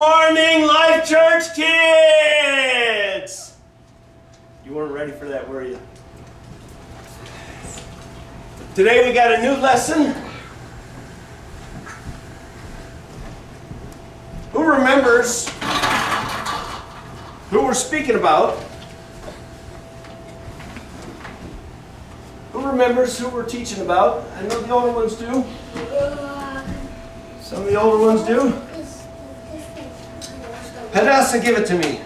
Morning Life Church kids! You weren't ready for that, were you? Today we got a new lesson. Who remembers who we're speaking about? Who remembers who we're teaching about? I know the older ones do. Some of the older ones do. Hadassah, give it to me.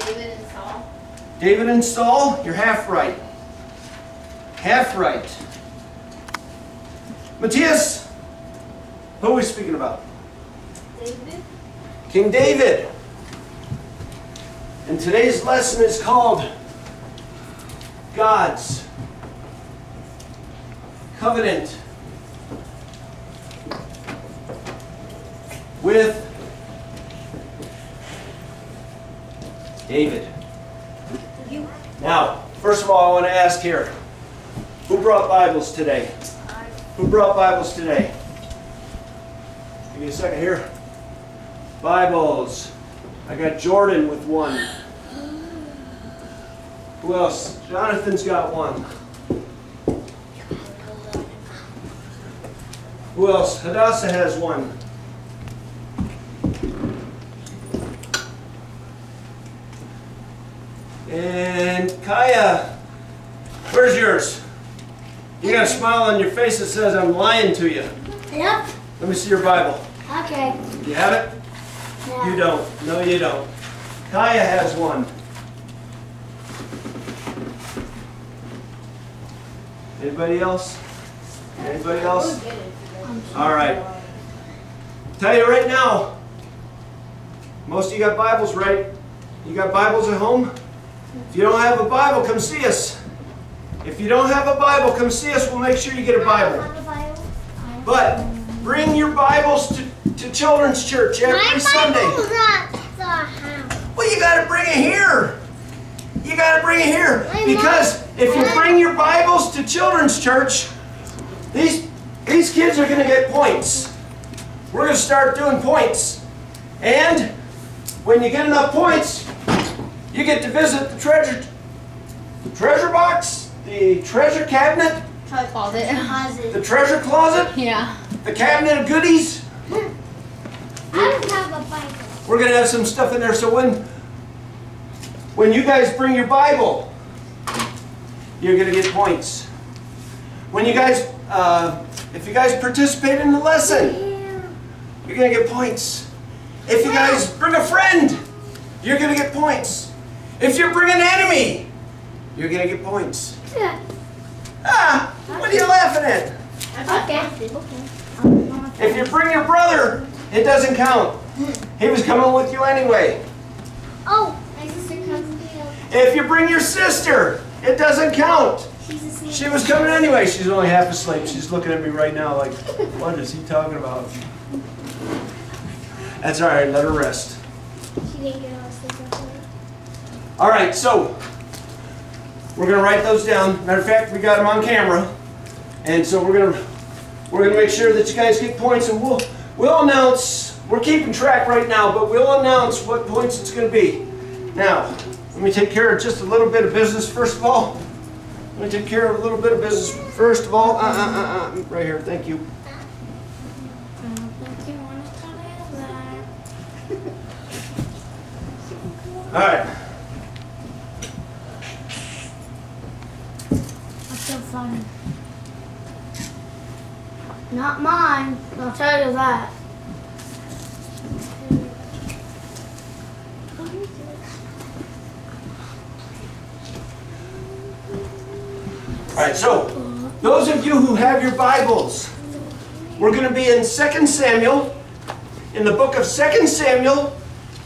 David and Saul. David and Saul, you're half right. Half right. Matthias, who are we speaking about? David. King David. And today's lesson is called God's Covenant with David. Now, first of all, I want to ask here, who brought Bibles today? Who brought Bibles today? Give me a second here. Bibles. I got Jordan with one. Who else? Jonathan's got one. Who else? Hadassah has one. And Kaya, where's yours? You got a smile on your face that says I'm lying to you. Yep. Let me see your Bible. Okay. You have it? Yeah. You don't. No, you don't. Kaya has one. Anybody else? Anybody else? All right. Tell you right now, most of you got Bibles, right? You got Bibles at home? If you don't have a Bible, come see us. If you don't have a Bible, come see us. We'll make sure you get a Bible. But bring your Bibles to Children's Church every Sunday. My Bible's at the house. Well, you got to bring it here. You got to bring it here. Because if you bring your Bibles to Children's Church, these kids are going to get points. We're going to start doing points. And when you get enough points, you get to visit the treasure box, the treasure cabinet, the treasure closet, yeah, the cabinet of goodies. I don't have a Bible. We're gonna have some stuff in there. So when you guys bring your Bible, you're gonna get points. When you guys, if you guys participate in the lesson, you're gonna get points. If you guys bring a friend, you're gonna get points. If you bring an enemy, you're going to get points. Yeah. Ah, what are you laughing at? Okay. If you bring your brother, it doesn't count. He was coming with you anyway. Oh, my sister comes with you. If you bring your sister, it doesn't count. She was coming anyway. She's only half asleep. She's looking at me right now like, what is he talking about? That's all right. Let her rest. She didn't get all asleep. All right, so we're going to write those down. Matter of fact, we got them on camera, and so we're going to make sure that you guys get points, and we'll announce. We're keeping track right now, but we'll announce what points it's going to be. Now, let me take care of just a little bit of business first of all. Let me take care of a little bit of business first of all. Right here. Thank you. All right. Not mine, I'll tell you that. Alright, so those of you who have your Bibles, we're going to be in 2 Samuel, in the book of 2 Samuel,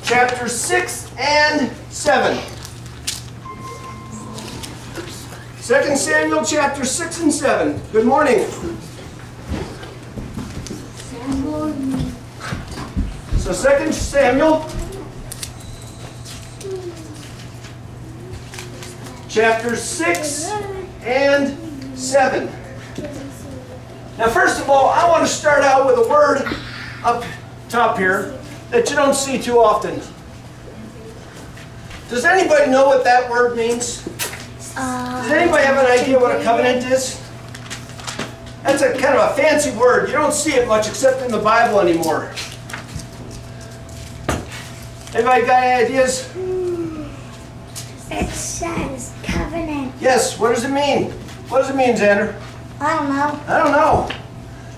chapter 6 and 7. 2 Samuel chapter 6 and 7. Good morning. So 2 Samuel chapter 6 and 7. Now first of all, I want to start out with a word up top here that you don't see too often. Does anybody know what that word means? Does anybody have an idea what a covenant is? That's a kind of a fancy word. You don't see it much except in the Bible anymore. Anybody got any ideas? It says covenant. Yes, what does it mean? What does it mean, Xander? I don't know. I don't know.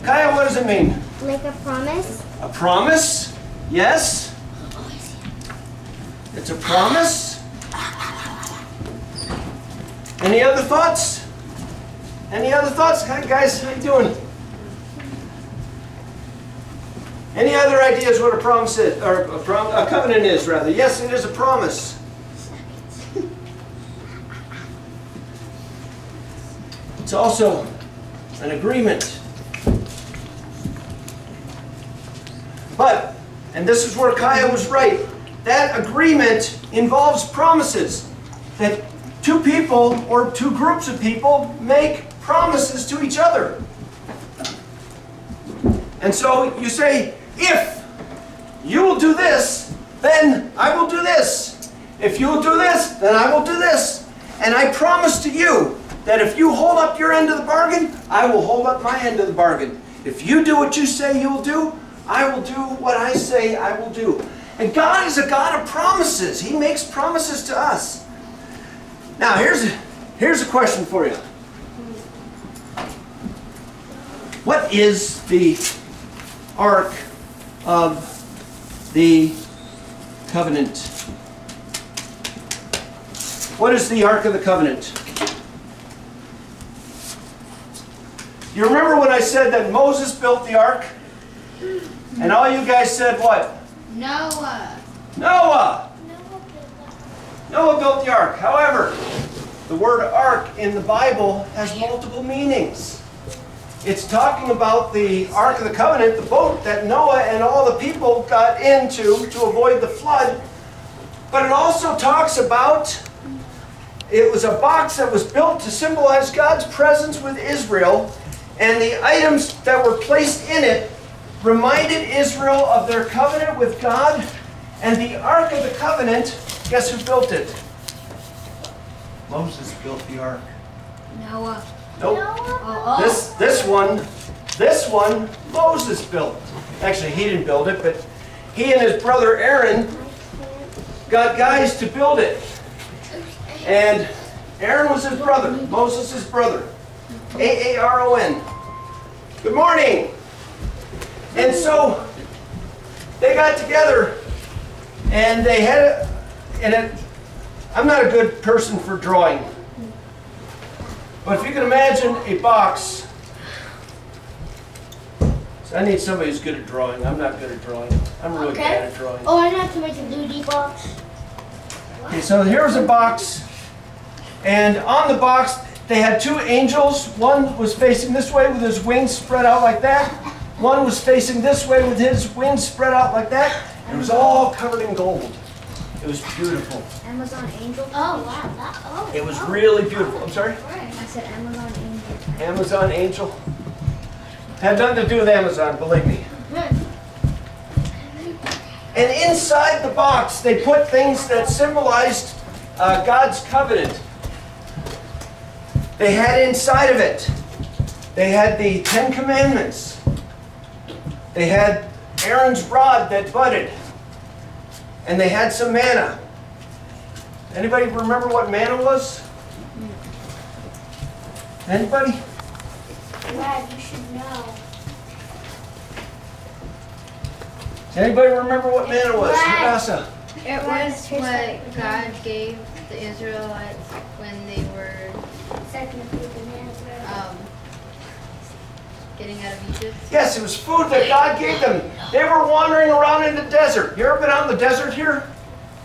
Kaya, what does it mean? Like a promise. A promise? Yes. It's a promise. Any other thoughts? Any other thoughts? Hi guys, how you doing? Any other ideas what a promise is, or a covenant is rather? Yes, it is a promise. It's also an agreement. But, and this is where Kaya was right, that agreement involves promises that two people or two groups of people make promises to each other. And so you say, if you will do this, then I will do this. If you will do this, then I will do this. And I promise to you that if you hold up your end of the bargain, I will hold up my end of the bargain. If you do what you say you will do, I will do what I say I will do. And God is a God of promises. He makes promises to us. Now, here's a question for you. What is the Ark of the Covenant? What is the Ark of the Covenant? You remember when I said that Moses built the Ark? And all you guys said what? Noah. Noah! Noah built the Ark. However, the word Ark in the Bible has multiple meanings. It's talking about the Ark of the Covenant, the boat that Noah and all the people got into to avoid the flood. But it also talks about, it was a box that was built to symbolize God's presence with Israel, and the items that were placed in it reminded Israel of their covenant with God. And the Ark of the Covenant, guess who built it? Moses built the Ark. Noah. Nope. Noah. This one, Moses built. Actually, he didn't build it, but he and his brother Aaron got guys to build it. And Aaron was his brother, Moses his brother. A-A-R-O-N. Good morning. And so they got together and they had I'm not a good person for drawing. But if you can imagine a box, so I need somebody who's good at drawing. I'm not good at drawing. I'm really bad at drawing. Oh, I have to make a doodie box. Okay, so here's a box, and on the box they had two angels. One was facing this way with his wings spread out like that. One was facing this way with his wings spread out like that. It was all covered in gold. It was beautiful. Amazon angel? Oh, wow. That, oh, it was really beautiful. I'm sorry? I said Amazon angel. Amazon angel? Had nothing to do with Amazon, believe me. And inside the box, they put things that symbolized God's covenant. They had inside of it, they had the Ten Commandments. They had Aaron's rod that budded. And they had some manna. Anybody remember what manna was? Anybody? Glad you should know. Does anybody remember what manna was? Hadassah. It was what God gave the Israelites when they were getting out of Egypt. Yes, it was food that God gave them. They were wandering around in the desert. You ever been out in the desert here?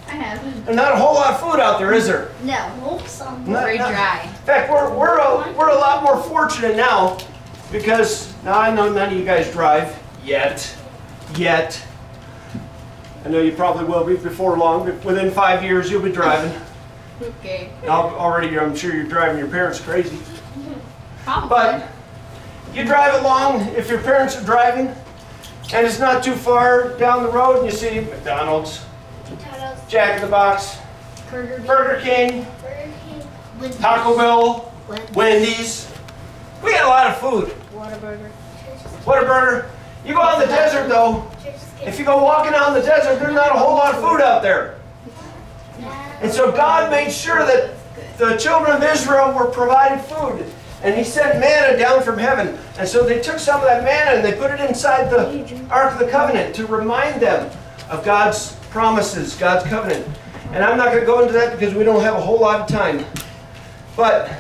I have. Not a whole lot of food out there, is there? No. Very dry. In fact, we're a lot more fortunate now because now I know none of you guys drive yet. Yet. I know you probably will be before long. But within 5 years, you'll be driving. Okay. Already, I'm sure you're driving your parents crazy. Probably. But you drive along, if your parents are driving, And it's not too far down the road and you see McDonald's. Jack in the Box, Burger King, Wendy's, Taco Bell, Wendy's. We got a lot of food. Whataburger. You go out in the desert though, if you go walking out in the desert, there's not a whole lot of food out there. And so God made sure that the children of Israel were provided food. And He sent manna down from heaven. And so they took some of that manna and they put it inside the Ark of the Covenant to remind them of God's promises, God's covenant. And I'm not going to go into that because we don't have a whole lot of time. But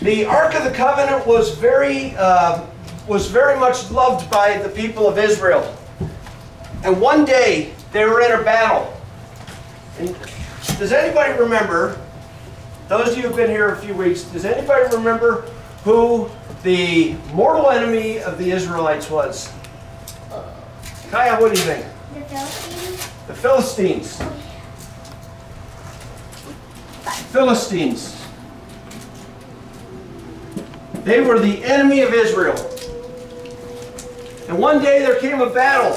the Ark of the Covenant was very much loved by the people of Israel. And one day they were in a battle. And does anybody remember, those of you who've been here a few weeks, does anybody remember who the mortal enemy of the Israelites was? Kaya, what do you think? The Philistines. The Philistines. Philistines. They were the enemy of Israel. And one day there came a battle.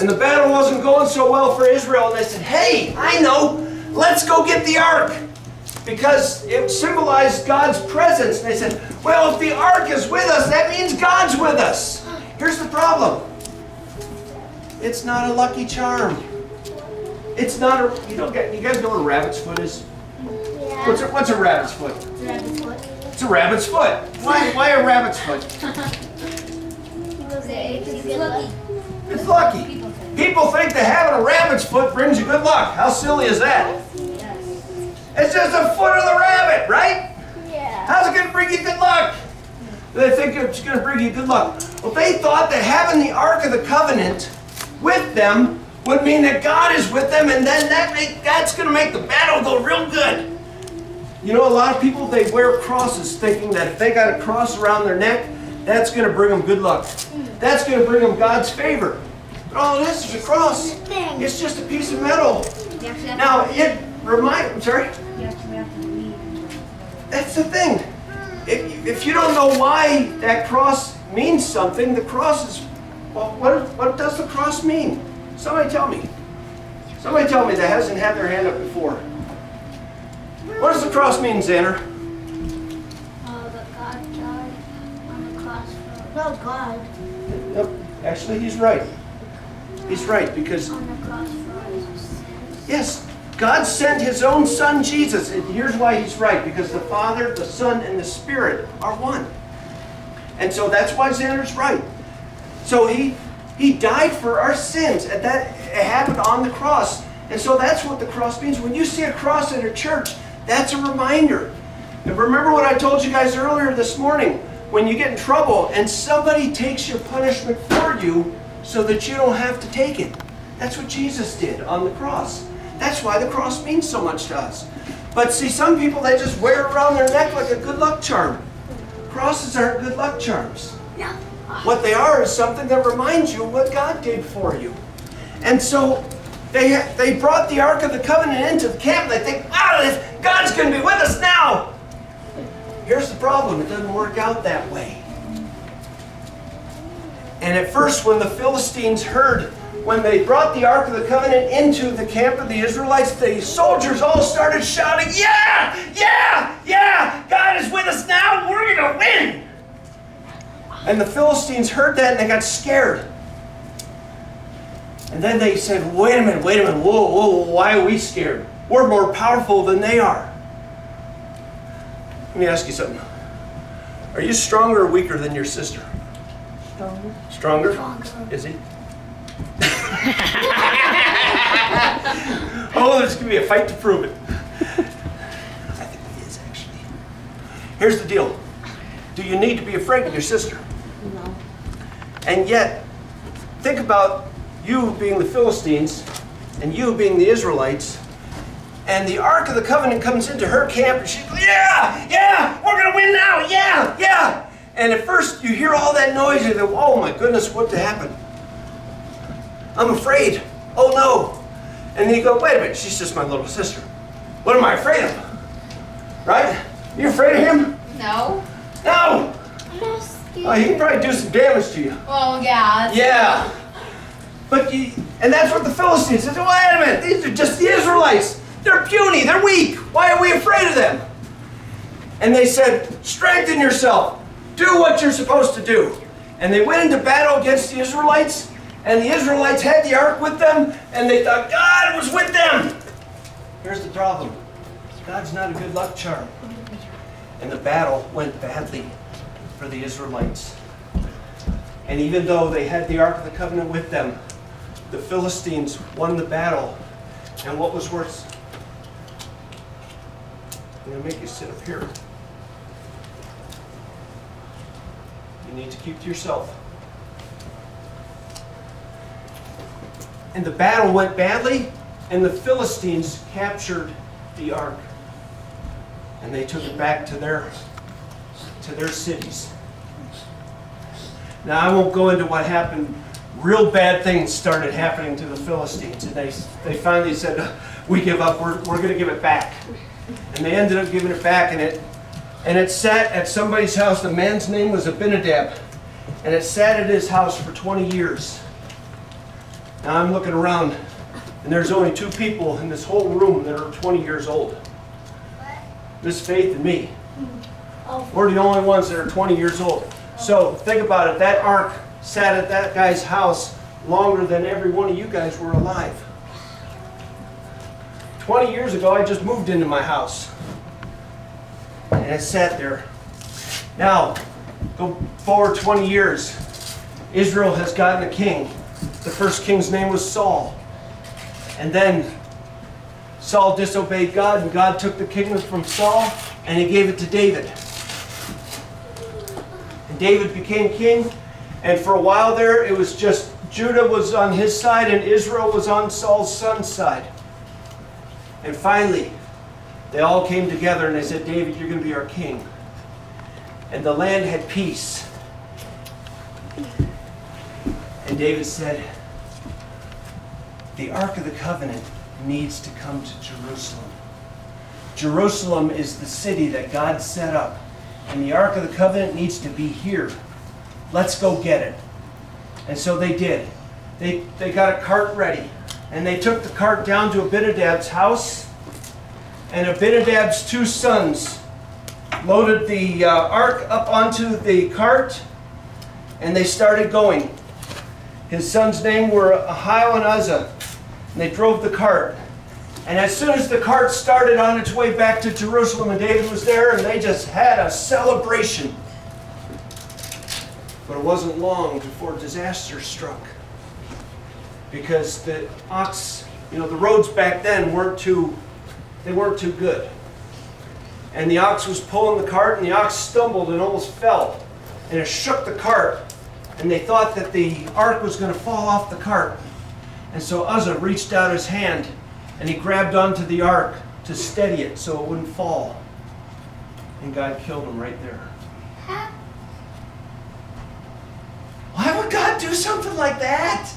And the battle wasn't going so well for Israel. And they said, hey, I know, let's go get the ark. Because it symbolized God's presence. And they said, well, if the ark is with us, that means God's with us. Here's the problem. It's not a lucky charm. It's not a, you guys know what a rabbit's foot is? Yeah. What's a rabbit's foot? It's a rabbit's foot. It's a rabbit's foot. Why a rabbit's foot? It's lucky. It's lucky. People think that having a rabbit's foot brings you good luck. How silly is that? It's just a foot of the rabbit, right? Yeah. How's it going to bring you good luck? They think it's going to bring you good luck. Well, they thought that having the Ark of the Covenant with them would mean that God is with them, and then that's going to make the battle go real good. You know, a lot of people, they wear crosses thinking that if they got a cross around their neck, that's going to bring them good luck. That's going to bring them God's favor. But all it is a cross. It's just a piece of metal. Now, it reminds... I'm sorry? That's the thing. If you don't know why that cross means something, the cross is... Well, what does the cross mean? Somebody tell me. Somebody tell me that hasn't had their hand up before. What does the cross mean, Xander? Oh, that God died on the cross for... Well, God. Nope. Actually, he's right. He's right, because... On the cross for our sins. Yes. God sent His own Son, Jesus. And here's why he's right. Because the Father, the Son, and the Spirit are one. And so that's why Xander's right. So he died for our sins. And that happened on the cross. And so that's what the cross means. When you see a cross in a church, that's a reminder. And remember what I told you guys earlier this morning. When you get in trouble and somebody takes your punishment for you so that you don't have to take it. That's what Jesus did on the cross. That's why the cross means so much to us. But see, some people, they just wear it around their neck like a good luck charm. Crosses aren't good luck charms. What they are is something that reminds you what God did for you. And so... They brought the Ark of the Covenant into the camp. They think, oh, God's going to be with us now. Here's the problem. It doesn't work out that way. And at first, when the Philistines heard, when they brought the Ark of the Covenant into the camp of the Israelites, the soldiers all started shouting, yeah, yeah, yeah, God is with us now. We're going to win. And the Philistines heard that and they got scared. And then they said, wait a minute, whoa, why are we scared? We're more powerful than they are. Let me ask you something. Are you stronger or weaker than your sister? Stronger. Stronger? Stronger. Is he? Oh, there's going to be a fight to prove it. I think he is, actually. Here's the deal. Do you need to be afraid of your sister? No. And yet, think about... you being the Philistines, and you being the Israelites, and the Ark of the Covenant comes into her camp, and she's like, yeah, yeah, we're going to win now, yeah, yeah. And at first, you hear all that noise, and you think, oh my goodness, what happened? I'm afraid. Oh no. And then you go, wait a minute, she's just my little sister. What am I afraid of? Right? You afraid of him? No. No. He'd probably do some damage to you. Well, yeah. Yeah. But you, and that's what the Philistines said. Well, wait a minute. These are just the Israelites. They're puny. They're weak. Why are we afraid of them? And they said, strengthen yourself. Do what you're supposed to do. And they went into battle against the Israelites. And the Israelites had the ark with them. And they thought, God was with them. Here's the problem. God's not a good luck charm. And the battle went badly for the Israelites. And even though they had the Ark of the Covenant with them, the Philistines won the battle. And what was worse? I'm going to make you sit up here. You need to keep to yourself. And the battle went badly, and the Philistines captured the Ark. And they took it back to their cities. Now, I won't go into what happened. Real bad things started happening to the Philistines. And they finally said, we give up. We're going to give it back. And they ended up giving it back. And it sat at somebody's house. The man's name was Abinadab. And it sat at his house for 20 years. Now, I'm looking around, and there's only two people in this whole room that are 20 years old. Miss Faith and me. We're the only ones that are 20 years old. So think about it. That ark sat at that guy's house longer than every one of you guys were alive. 20 years ago, I just moved into my house. And it sat there. Now, go forward 20 years. Israel has gotten a king. The first king's name was Saul. And then Saul disobeyed God, and God took the kingdom from Saul, and he gave it to David. And David became king, and for a while there, it was just Judah was on his side, and Israel was on Saul's son's side. And finally, they all came together, and they said, David, you're going to be our king. And the land had peace. And David said, the Ark of the Covenant needs to come to Jerusalem. Jerusalem is the city that God set up, and the Ark of the Covenant needs to be here. Let's go get it. And so they did. They got a cart ready, and they took the cart down to Abinadab's house, and Abinadab's two sons loaded the ark up onto the cart, and they started going. His sons' names were Ahil and Uzzah. And they drove the cart. And as soon as the cart started on its way back to Jerusalem, and David was there, and they just had a celebration. But it wasn't long before disaster struck. Because the ox, you know, the roads back then weren't too good. And the ox was pulling the cart, and the ox stumbled and almost fell. And it shook the cart. And they thought that the ark was going to fall off the cart. And so Uzzah reached out his hand, and he grabbed onto the ark to steady it so it wouldn't fall. And God killed him right there. Why would God do something like that?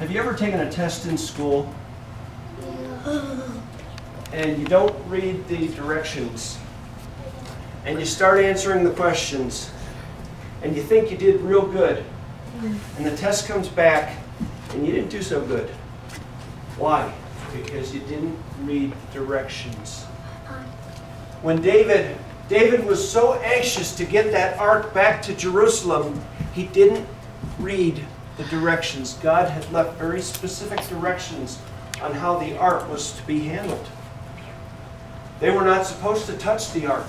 Have you ever taken a test in school? And you don't read the directions. And you start answering the questions. And you think you did real good. And the test comes back, and you didn't do so good. Why? Because you didn't read directions. When David was so anxious to get that ark back to Jerusalem, he didn't read the directions. God had left very specific directions on how the ark was to be handled. They were not supposed to touch the ark.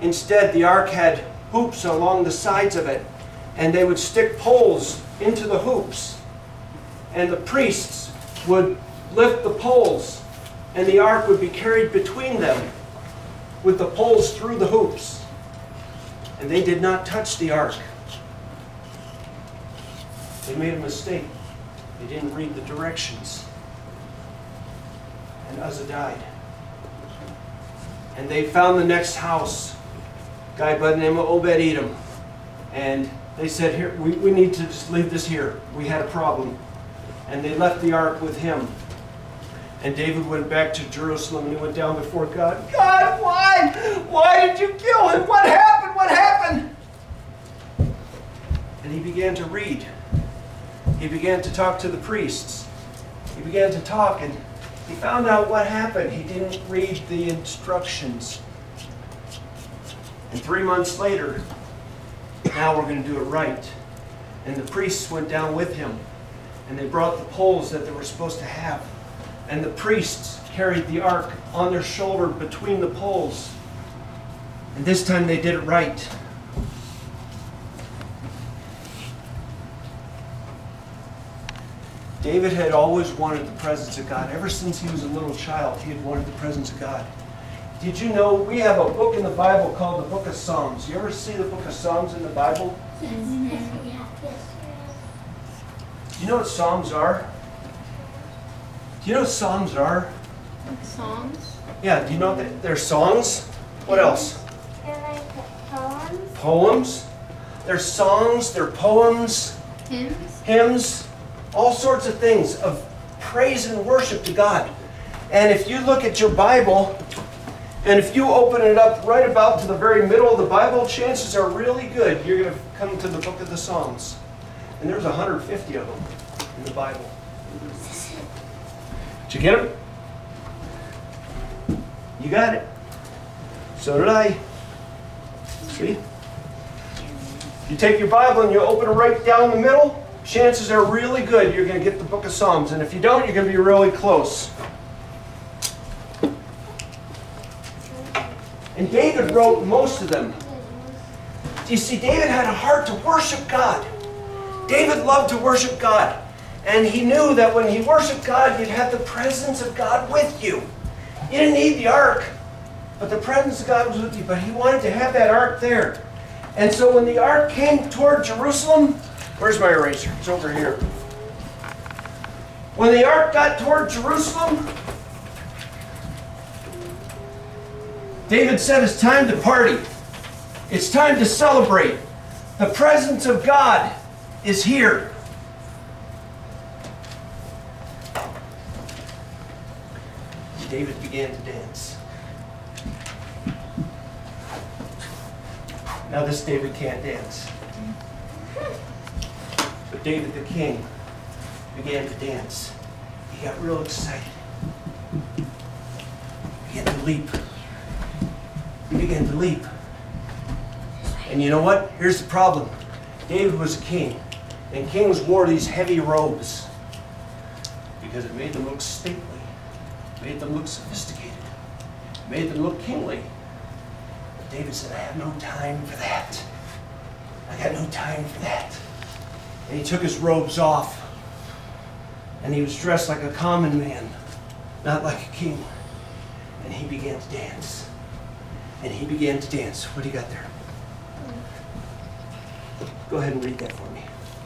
Instead, the ark had hoops along the sides of it, and they would stick poles into the hoops, and the priests would lift the poles, and the ark would be carried between them with the poles through the hoops. And they did not touch the ark. They made a mistake. They didn't read the directions. And Uzzah died. And they found the next house, a guy by the name of Obed-Edom. And they said, "Here, we need to just leave this here. We had a problem." And they left the ark with him. And David went back to Jerusalem, and he went down before God. God, why man, why did you kill him? What happened? What happened? And he began to read. He began to talk to the priests. He began to talk, and he found out what happened. He didn't read the instructions. And 3 months later, now we're going to do it right. And the priests went down with him, and they brought the poles that they were supposed to have. And the priests carried the ark on their shoulder between the poles. And this time they did it right. David had always wanted the presence of God. Ever since he was a little child, he had wanted the presence of God. Did you know we have a book in the Bible called the Book of Psalms? You ever see the Book of Psalms in the Bible? Do you know what Psalms are? Do you know what Psalms are? Psalms? Yeah, do you know that they're songs? What else? They're like poems. Poems. They're songs, they're poems. Hymns. Hymns. All sorts of things of praise and worship to God. And if you look at your Bible, and if you open it up right about to the very middle of the Bible, chances are really good you're going to come to the book of the Psalms. And there's 150 of them in the Bible. Did you get them? You got it. So did I. See? You take your Bible and you open it right down the middle, chances are really good you're going to get the book of Psalms. And if you don't, you're going to be really close. And David wrote most of them. You see, David had a heart to worship God. David loved to worship God. And he knew that when he worshiped God, you'd have the presence of God with you. You didn't need the ark, but the presence of God was with you. But he wanted to have that ark there. And so when the ark came toward Jerusalem, where's my eraser? It's over here. When the ark got toward Jerusalem, David said, it's time to party. It's time to celebrate. The presence of God is here. David began to dance. Now this David can't dance. But David the king began to dance. He got real excited. He began to leap. He began to leap. And you know what? Here's the problem. David was a king. And kings wore these heavy robes because it made them look stately, made them look sophisticated, made them look kingly. But David said, I have no time for that. I got no time for that. And he took his robes off, and he was dressed like a common man, not like a king. And he began to dance. And he began to dance. What do you got there? Go ahead and read that for me.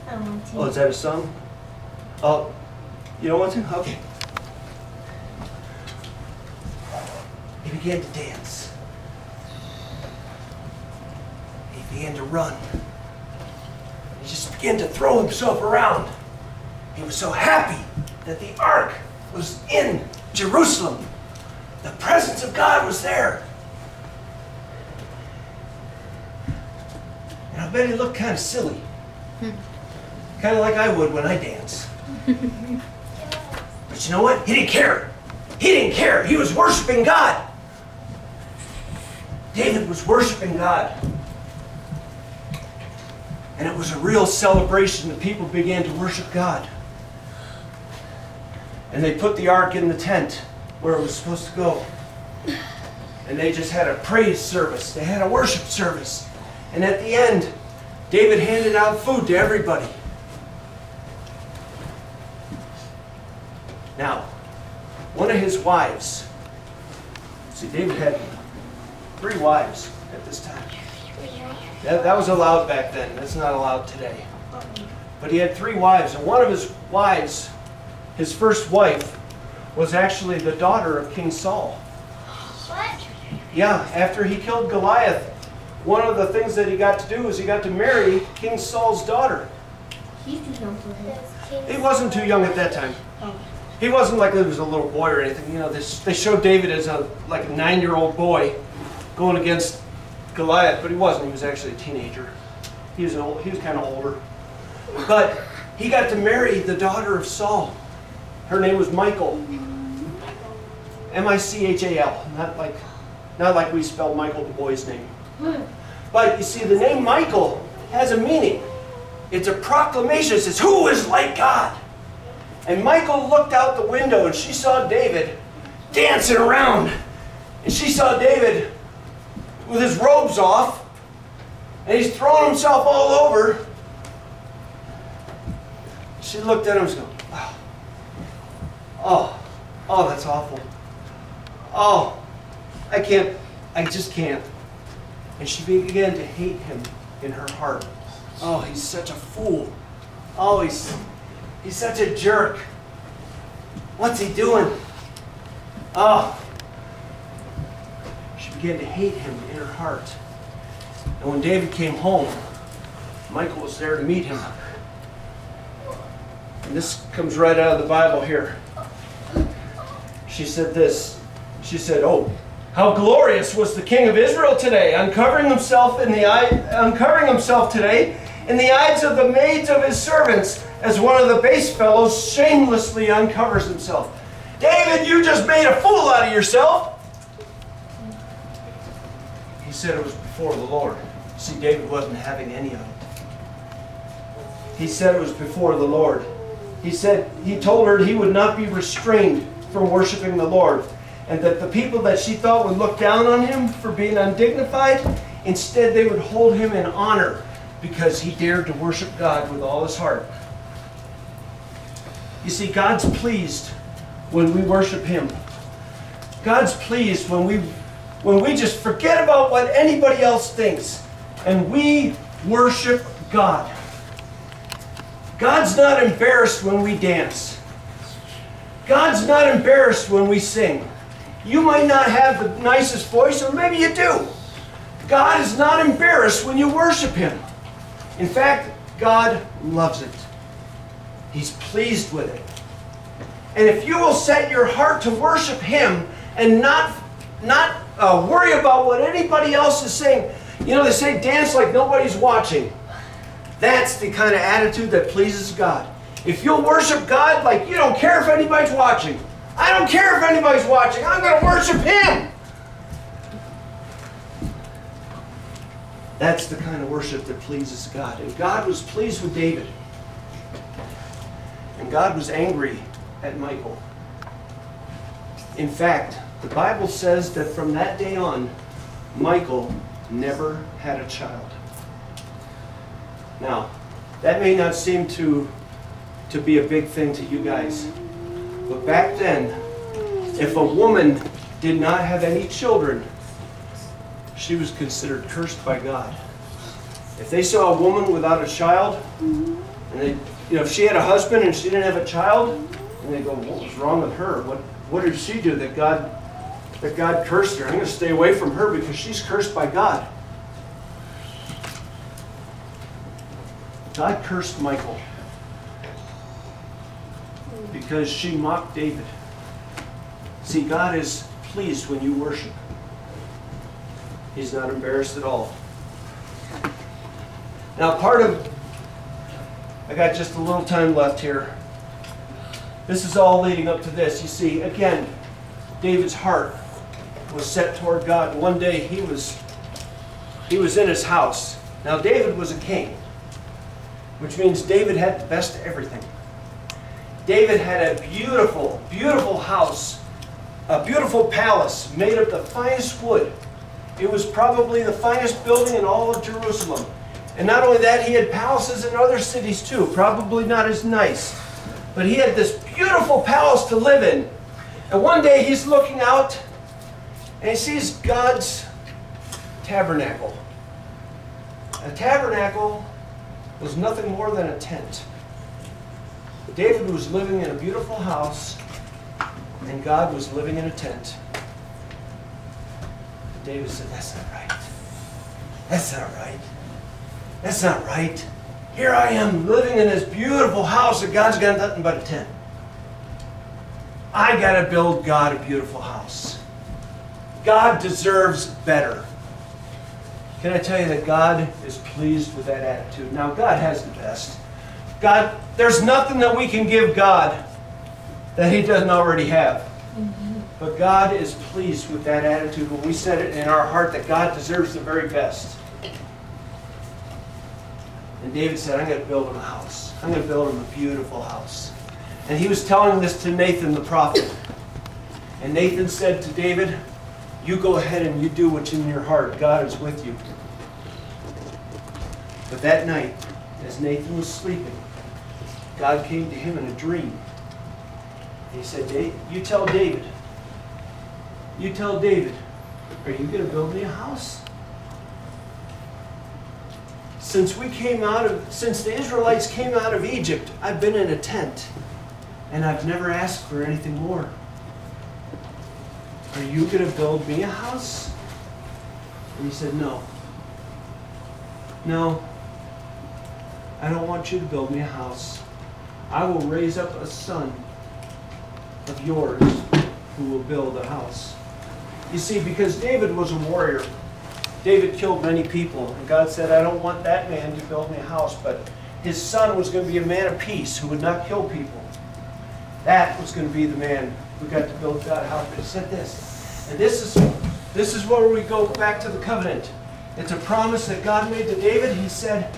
I don't want to. Oh, is that a song? Oh, you don't want to? Okay. He began to dance. He began to run. He just began to throw himself around. He was so happy that the ark was in Jerusalem. The presence of God was there. And I bet he looked kind of silly. Kind of like I would when I dance. But you know what? He didn't care. He didn't care. He was worshiping God. David was worshiping God. And it was a real celebration. The people began to worship God. And they put the ark in the tent where it was supposed to go. And they just had a praise service. They had a worship service. And at the end, David handed out food to everybody. Now, one of his wives, see, David had 3 wives at this time. That was allowed back then. That's not allowed today. But he had 3 wives, and one of his wives, his first wife, was actually the daughter of King Saul. What? Yeah, after he killed Goliath, one of the things that he got to do was he got to marry King Saul's daughter. He's too young for that. He wasn't too young at that time. He wasn't like he was a little boy or anything. You know, they showed David as like a 9-year-old boy. going against Goliath, but he wasn't. He was actually a teenager. He was kind of older. But he got to marry the daughter of Saul. Her name was Michal. M-I-C-H-A-L. Not like we spell Michael, the boy's name. But you see, the name Michal has a meaning. It's a proclamation. It says, "Who is like God?" And Michal looked out the window and she saw David dancing around. And she saw David with his robes off. And he's throwing himself all over. She looked at him and was going, oh, that's awful. Oh, I just can't. And she began to hate him in her heart. Oh, he's such a fool. Oh, he's such a jerk. What's he doing? Oh. She began to hate him in her heart. And when David came home, Michal was there to meet him. And this comes right out of the Bible here. She said this. She said, "Oh, how glorious was the king of Israel today, uncovering himself today in the eyes of the maids of his servants, as one of the base fellows shamelessly uncovers himself." David, you just made a fool out of yourself. He said it was before the Lord. See, David wasn't having any of it. He said it was before the Lord. He told her he would not be restrained from worshiping the Lord, and that the people that she thought would look down on him for being undignified, instead they would hold him in honor because he dared to worship God with all his heart. You see, God's pleased when we worship Him. God's pleased when we just forget about what anybody else thinks and we worship God. God's not embarrassed when we dance. God's not embarrassed when we sing. You might not have the nicest voice, or maybe you do. God is not embarrassed when you worship Him. In fact, God loves it. He's pleased with it. And if you will set your heart to worship Him and not worry about what anybody else is saying. You know, they say dance like nobody's watching. That's the kind of attitude that pleases God. If you'll worship God like you don't care if anybody's watching. I don't care if anybody's watching. I'm going to worship Him. That's the kind of worship that pleases God. And God was pleased with David. And God was angry at Michal. In fact, the Bible says that from that day on, Michal never had a child. Now, that may not seem to be a big thing to you guys. But back then, if a woman did not have any children, she was considered cursed by God. If they saw a woman without a child, and if she had a husband and she didn't have a child, and they go, "What was wrong with her? What did she do that God cursed her? I'm going to stay away from her because she's cursed by God." God cursed Michal because she mocked David. See, God is pleased when you worship. He's not embarrassed at all. Now, I got just a little time left here. This is all leading up to this. You see, again, David's heart was set toward God. One day he was in his house. Now, David was a king, which means David had the best of everything. David had a beautiful, beautiful house, a beautiful palace made of the finest wood. It was probably the finest building in all of Jerusalem. And not only that, he had palaces in other cities too, probably not as nice. But he had this beautiful palace to live in. And one day he's looking out and he sees God's tabernacle. A tabernacle was nothing more than a tent. David was living in a beautiful house, and God was living in a tent. David said, "That's not right. That's not right. That's not right. Here I am living in this beautiful house, and God's got nothing but a tent. I got to build God a beautiful house. God deserves better. Can I tell you that God is pleased with that attitude? Now, God has the best. God, there's nothing that we can give God that He doesn't already have. Mm-hmm. But God is pleased with that attitude when we set it in our heart that God deserves the very best. And David said, I'm going to build him a house. I'm going to build him a beautiful house. And he was telling this to Nathan the prophet. And Nathan said to David, you go ahead and you do what's in your heart. God is with you. But that night, as Nathan was sleeping, God came to him in a dream. And He said, you tell David, are you going to build me a house? Since the Israelites came out of Egypt, I've been in a tent, and I've never asked for anything more. Are you going to build me a house? And he said, no, I don't want you to build me a house. I will raise up a son of yours who will build a house. You see, because David was a warrior. David killed many people, and God said, I don't want that man to build me a house, but his son was going to be a man of peace who would not kill people. That was going to be the man who got to build God a house. But He said this, and this is where we go back to the covenant. It's a promise that God made to David. He said,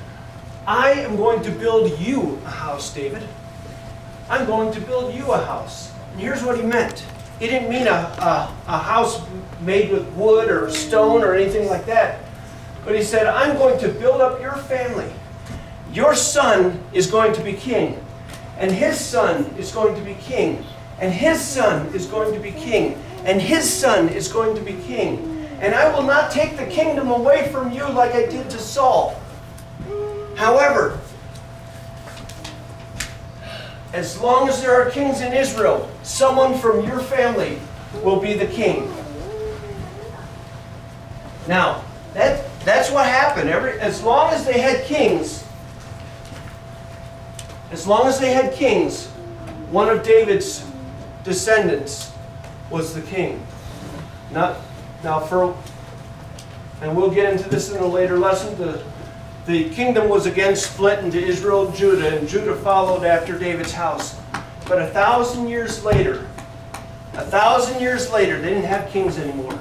I am going to build you a house, David. I'm going to build you a house. And here's what he meant. He didn't mean a house made with wood or stone or anything like that. But he said, I'm going to build up your family. Your son is going to be king. And his son is going to be king. And his son is going to be king. And his son is going to be king. And I will not take the kingdom away from you like I did to Saul. However, as long as there are kings in Israel, someone from your family will be the king. Now, that's what happened. As long as they had kings, one of David's descendants was the king. And we'll get into this in a later lesson. The kingdom was again split into Israel and Judah followed after David's house. But 1,000 years later, they didn't have kings anymore.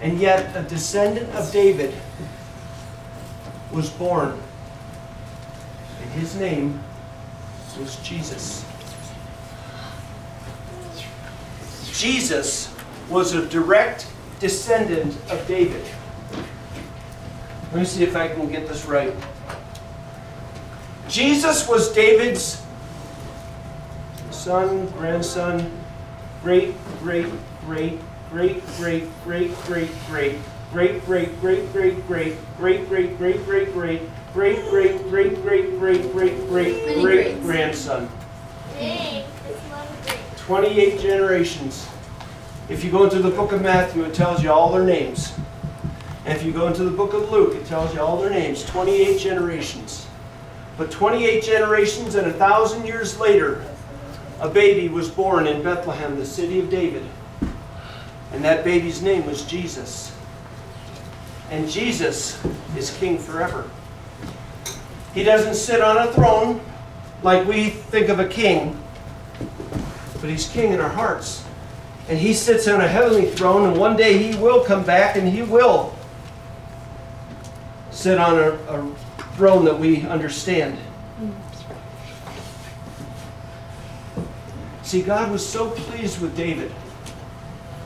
And yet, a descendant of David was born. And his name was Jesus. Jesus was a direct descendant of David. Let me see if I can get this right. Jesus was David's son, grandson, great-great-great-great-great-great-great-great-great-great-great-great-great-great-great-great-great-great-great-great-great-great-great-great-great-great-great-great-great-great-great-great-great-great-great-great-great-grandson. 28 generations. If you go into the book of Matthew, it tells you all their names. And if you go into the book of Luke, it tells you all their names, 28 generations. But 28 generations and 1,000 years later, a baby was born in Bethlehem, the city of David. And that baby's name was Jesus. And Jesus is king forever. He doesn't sit on a throne like we think of a king, but He's king in our hearts. And He sits on a heavenly throne, and one day He will come back and He will sit on a throne that we understand. See, God was so pleased with David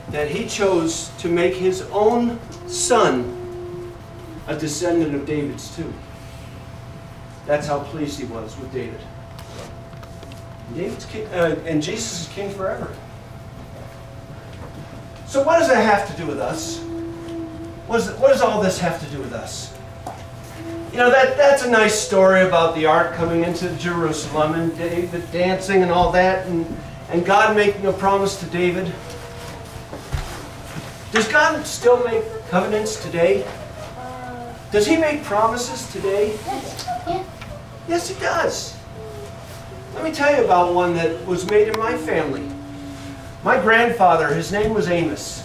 that He chose to make His own son a descendant of David's too. That's how pleased He was with David. And Jesus is king forever. So what does that have to do with us? What does all this have to do with us? You know, that's a nice story about the ark coming into Jerusalem and David dancing and all that, and God making a promise to David. Does God still make covenants today? Does He make promises today? Yes, He does. Let me tell you about one that was made in my family. My grandfather, his name was Amos.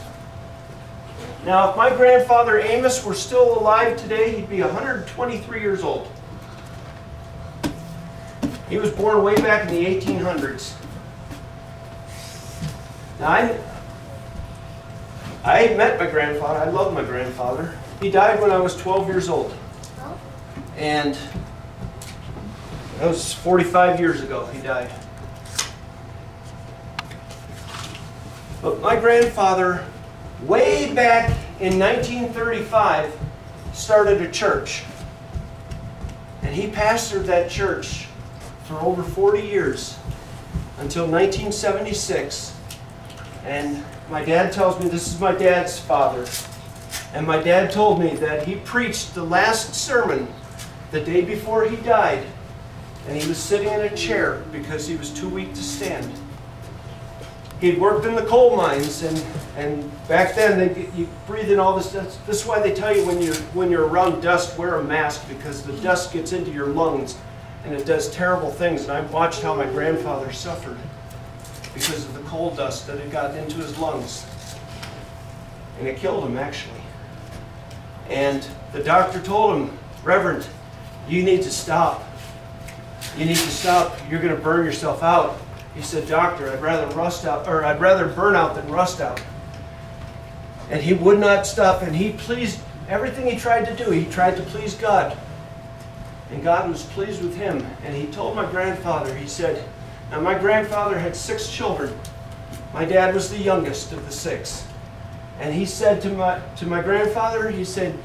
Now, if my grandfather Amos were still alive today, he'd be 123 years old. He was born way back in the 1800s. Now, I met my grandfather. I love my grandfather. He died when I was 12 years old. And that was 45 years ago he died. But my grandfather, way back in 1935, started a church. And he pastored that church for over 40 years until 1976. And my dad tells me, this is my dad's father, and my dad told me that he preached the last sermon the day before he died, and he was sitting in a chair because he was too weak to stand. He'd worked in the coal mines, and back then you breathe in all this dust. This is why they tell you when you're around dust, wear a mask, because the dust gets into your lungs and it does terrible things. And I watched how my grandfather suffered because of the coal dust that had gotten into his lungs. And it killed him, actually. And the doctor told him, "Reverend, you need to stop. You need to stop. You're going to burn yourself out." He said, "Doctor, I'd rather burn out than rust out." And he would not stop, and he pleased everything he tried to do. He tried to please God, and God was pleased with him. And he told my grandfather, he said, now my grandfather had 6 children. My dad was the youngest of the 6. And he said to my grandfather, he said,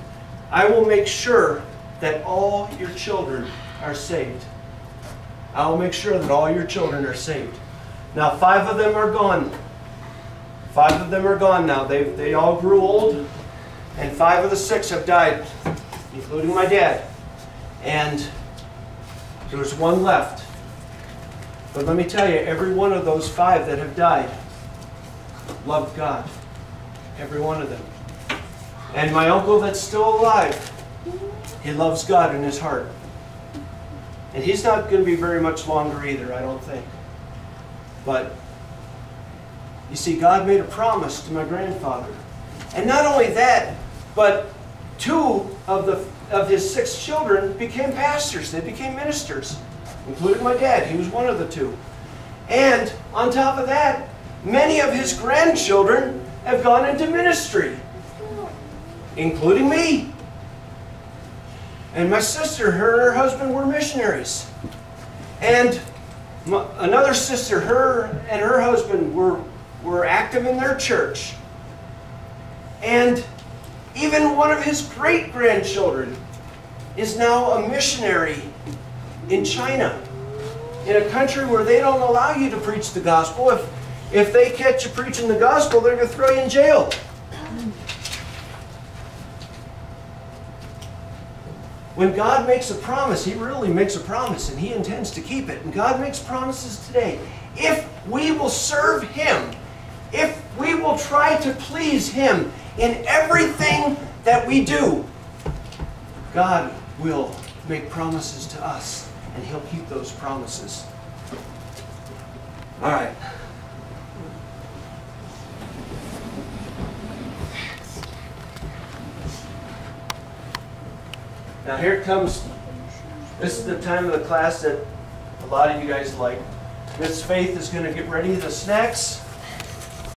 "I will make sure that all your children are saved. I will make sure that all your children are saved." Now 5 of them are gone. 5 of them are gone now. They all grew old, and 5 of the 6 have died, including my dad. And there was 1 left. But let me tell you, every one of those 5 that have died loved God. Every one of them. And my uncle that's still alive, he loves God in his heart. And he's not going to be very much longer either, I don't think. But, you see, God made a promise to my grandfather. And not only that, but 2 of his 6 children became pastors. They became ministers, including my dad. He was one of the 2. And on top of that, many of his grandchildren have gone into ministry, including me. And my sister, her and her husband were missionaries. And another sister, her and her husband were active in their church. And even one of his great-grandchildren is now a missionary in China, in a country where they don't allow you to preach the gospel. If they catch you preaching the gospel, they're going to throw you in jail. When God makes a promise, He really makes a promise, and He intends to keep it. And God makes promises today. If we will serve Him, if we will try to please Him in everything that we do, God will make promises to us, and He'll keep those promises. All right. Now here comes, this is the time of the class that a lot of you guys like. Miss Faith is going to get ready the snacks.